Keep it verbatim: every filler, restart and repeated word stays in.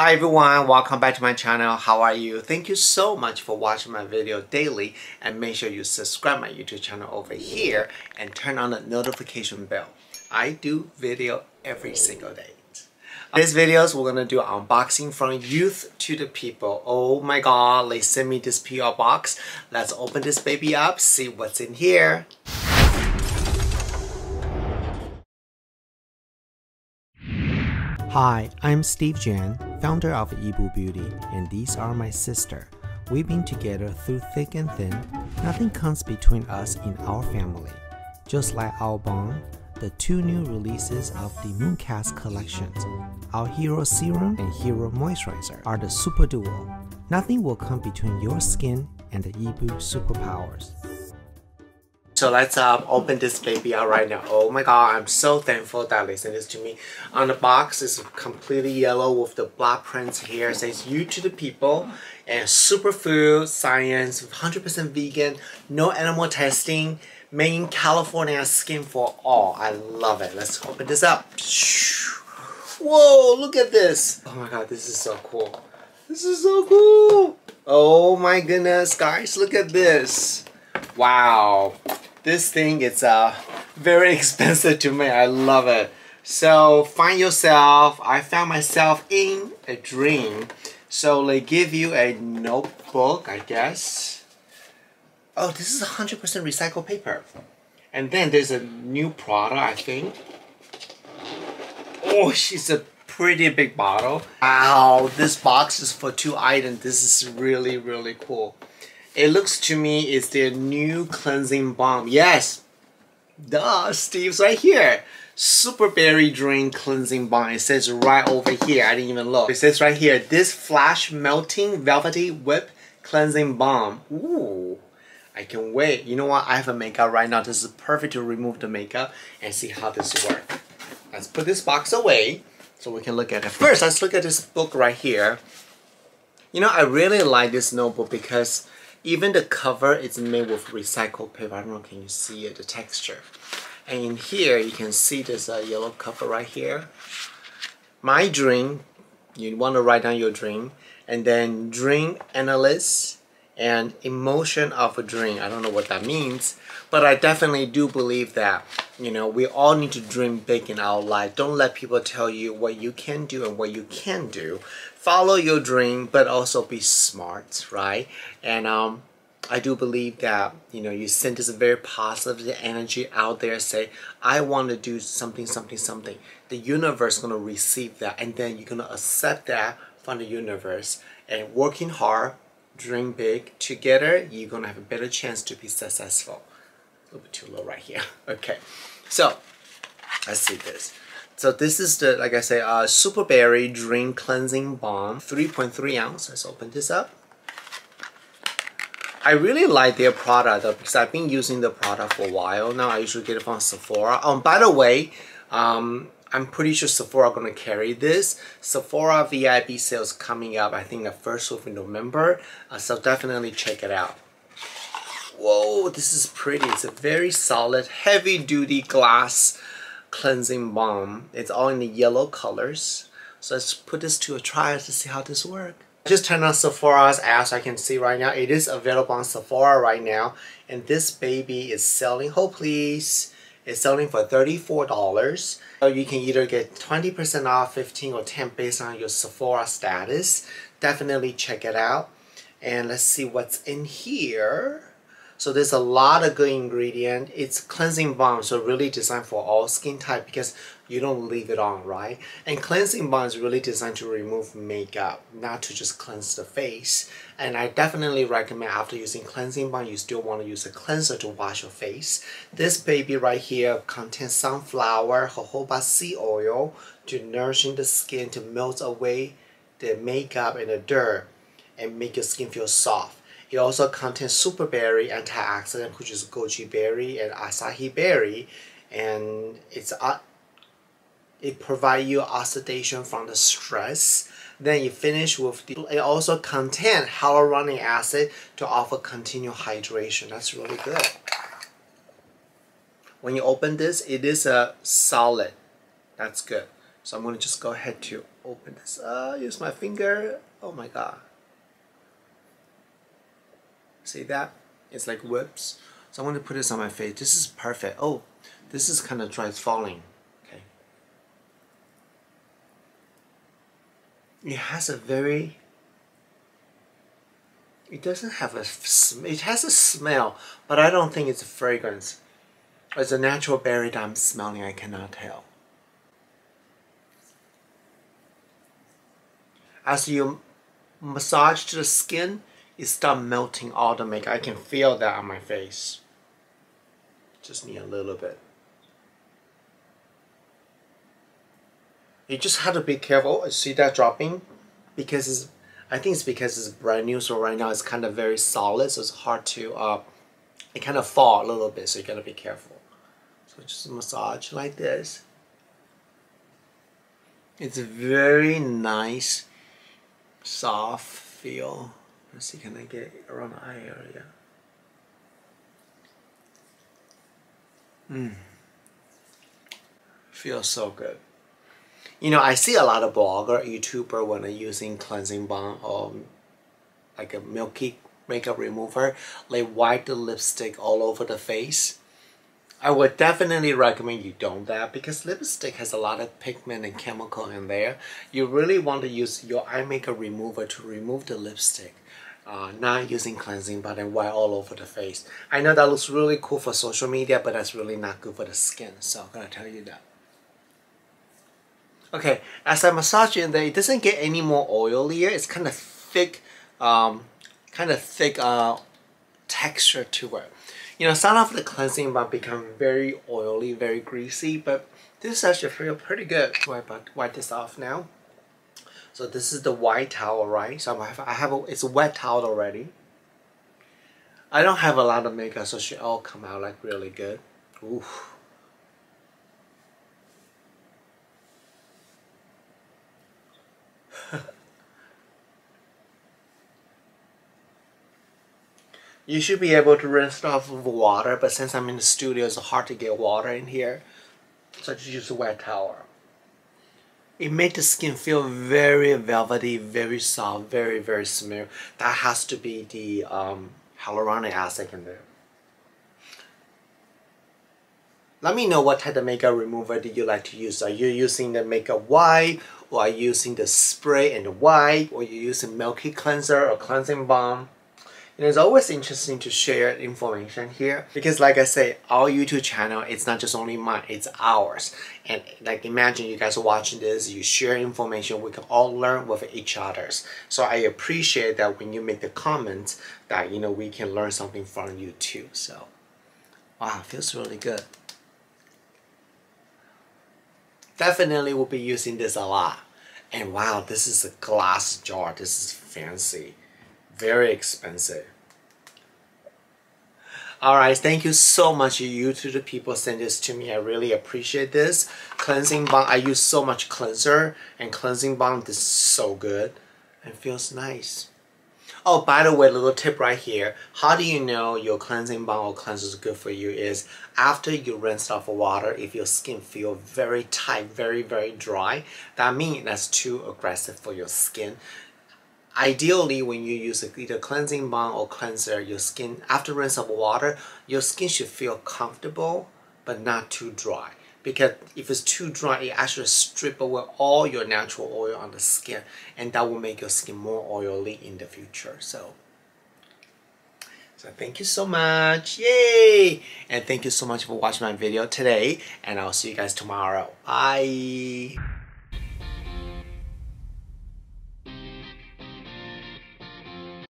Hi everyone, welcome back to my channel. How are you? Thank you so much for watching my video daily, and make sure you subscribe my YouTube channel over here and turn on the notification bell. I do video every single day. These videos we're gonna do unboxing from Youth to the People. Oh my god, they sent me this P R box. Let's open this baby up, see what's in here. Hi, I'm Steve Jan, founder of Yibu Beauty, and these are my sister. We've been together through thick and thin. Nothing comes between us in our family. Just like our bond, the two new releases of the Mooncast collections, our Hero Serum and Hero Moisturizer, are the super duo. Nothing will come between your skin and the Yibu superpowers. So let's uh, open this baby out right now. Oh my god, I'm so thankful that they sent this to me. On the box, it's completely yellow with the blood prints here. It says Youth to the People and Superfood Science, one hundred percent vegan, no animal testing, made in California, skin for all. I love it. Let's open this up. Whoa, look at this. Oh my god, this is so cool. This is so cool. Oh my goodness, guys, look at this. Wow. This thing is uh, very expensive to me. I love it. So find yourself. I found myself in a dream. So they give you a notebook, I guess. Oh, this is one hundred percent recycled paper. And then there's a new product, I think. Oh, she's a pretty big bottle. Wow, this box is for two items. This is really, really cool. It looks to me it's their new cleansing balm. Yes! Duh, Steve's right here. Super Berry Dream Cleansing Balm. It says right over here. I didn't even look. It says right here, this flash melting velvety whip cleansing balm. Ooh, I can wait. You know what? I have a makeup right now. This is perfect to remove the makeup and see how this works. Let's put this box away so we can look at it. First, let's look at this book right here. You know, I really like this notebook because even the cover is made with recycled paper. I don't know, can you see it, the texture? And in here, you can see this uh, yellow cover right here. My dream, you want to write down your dream, and then dream analysis and emotion of a dream. I don't know what that means, but I definitely do believe that, you know, we all need to dream big in our life. Don't let people tell you what you can do and what you can't do. Follow your dream, but also be smart, right? And um, I do believe that, you know, you send this very positive energy out there. Say, I want to do something, something, something. The universe is going to receive that, and then you're going to accept that from the universe. And working hard, dream big, together, you're going to have a better chance to be successful. A little bit too low right here. Okay, so let's see this. So this is the, like I say, uh, Super Berry Dream Cleansing Balm, three point three ounce. Let's open this up. I really like their product though, because I've been using the product for a while now. I usually get it from Sephora. Um, by the way, um, I'm pretty sure Sephora gonna carry this. Sephora V I P sales coming up. I think the first of November. Uh, so definitely check it out. Whoa, this is pretty. It's a very solid, heavy-duty glass cleansing balm. It's all in the yellow colors. So let's put this to a trial to see how this works. Just turn on Sephora's app so I can see right now. It is available on Sephora right now. And this baby is selling, oh please, it's selling for thirty-four dollars. So you can either get twenty percent off, fifteen or ten based on your Sephora status. Definitely check it out. And let's see what's in here. So there's a lot of good ingredient. It's cleansing balm, so really designed for all skin type because you don't leave it on, right? And cleansing balm is really designed to remove makeup, not to just cleanse the face. And I definitely recommend after using cleansing balm, you still want to use a cleanser to wash your face. This baby right here contains sunflower jojoba seed oil to nourishing the skin, to melt away the makeup and the dirt and make your skin feel soft. It also contains super berry antioxidant, which is goji berry and asahi berry, and it's uh, it provides you oxidation from the stress. Then you finish with the. It also contains hyaluronic acid to offer continued hydration. That's really good. When you open this, it is a solid. That's good. So I'm gonna just go ahead to open this up, use my finger. Oh my god. See that? It's like whips. So I want to put this on my face. This is perfect. Oh, this is kind of dry, it's falling. Okay. It has a very... It doesn't have a... It has a smell, but I don't think it's a fragrance. It's a natural berry that I'm smelling, I cannot tell. As you massage to the skin, it starts melting all the makeup. I can feel that on my face. Just need a little bit. You just have to be careful. I see that dropping? Because it's, I think it's because it's brand new, so right now it's kind of very solid, so it's hard to, uh, it kind of fall a little bit, so you gotta be careful. So just massage like this. It's a very nice, soft feel. Let's see, can I get around the eye area? Mmm. Feels so good. You know, I see a lot of blogger, YouTuber when they're using cleansing balm or like a milky makeup remover, they wipe the lipstick all over the face. I would definitely recommend you don't that because lipstick has a lot of pigment and chemical in there. You really want to use your eye makeup remover to remove the lipstick. Uh, not using cleansing balm and wipe all over the face. I know that looks really cool for social media, but that's really not good for the skin. So I'm gonna tell you that. Okay, as I massage it in there, it doesn't get any more oilier. It's kind of thick, um, kind of thick uh, texture to it. You know, some of the cleansing balm become very oily, very greasy, but this actually feels pretty good. Wipe, wipe this off now. So this is the white towel, right? So I have, I have a, it's a wet towel already. I don't have a lot of makeup, so it should all come out like really good. Ooh. You should be able to rinse off with water, but since I'm in the studio, it's hard to get water in here. So I just use a wet towel. It made the skin feel very velvety, very soft, very, very smooth. That has to be the um, hyaluronic acid in there. Let me know what type of makeup remover do you like to use. Are you using the makeup wipe, or are you using the spray and the wipe, or are you using milky cleanser or cleansing balm? And it's always interesting to share information here because like I say, our YouTube channel, it's not just only mine, it's ours. And like imagine you guys are watching this, you share information, we can all learn with each other's. So I appreciate that when you make the comments that, you know, we can learn something from you too. So, wow, it feels really good. Definitely will be using this a lot. And wow, this is a glass jar. This is fancy. Very expensive. Alright, thank you so much. You to the people send this to me. I really appreciate this. Cleansing balm. I use so much cleanser and cleansing balm. This is so good and feels nice. Oh, by the way, little tip right here. How do you know your cleansing balm or cleanser is good for you is after you rinse off water, if your skin feels very tight, very, very dry, that means that's too aggressive for your skin. Ideally, when you use either cleansing balm or cleanser, your skin, after rinse of water, your skin should feel comfortable, but not too dry. Because if it's too dry, it actually strips away all your natural oil on the skin, and that will make your skin more oily in the future. So, so thank you so much. Yay! And thank you so much for watching my video today, and I'll see you guys tomorrow. Bye!